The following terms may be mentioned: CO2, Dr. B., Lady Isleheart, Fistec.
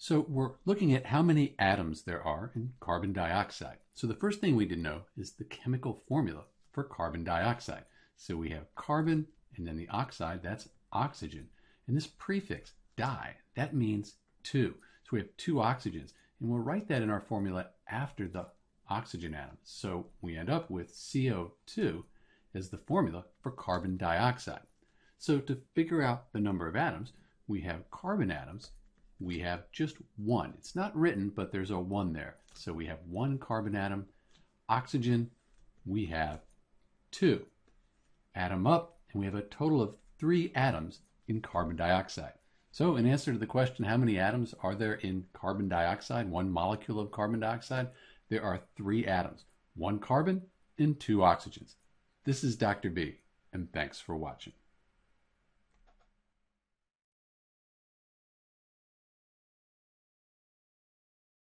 So we're looking at how many atoms there are in carbon dioxide. So the first thing we need to know is the chemical formula for carbon dioxide. So we have carbon and then the oxide, that's oxygen. And this prefix, di, that means two. So we have two oxygens. And we'll write that in our formula after the oxygen atom. So we end up with CO2 as the formula for carbon dioxide. So to figure out the number of atoms, we have carbon atoms. We have just one. It's not written, but there's a one there. So we have one carbon atom. Oxygen, we have two. Add them up, and we have a total of three atoms in carbon dioxide. So in answer to the question, how many atoms are there in carbon dioxide, one molecule of carbon dioxide? There are three atoms, one carbon and two oxygens. This is Dr. B, and thanks for watching.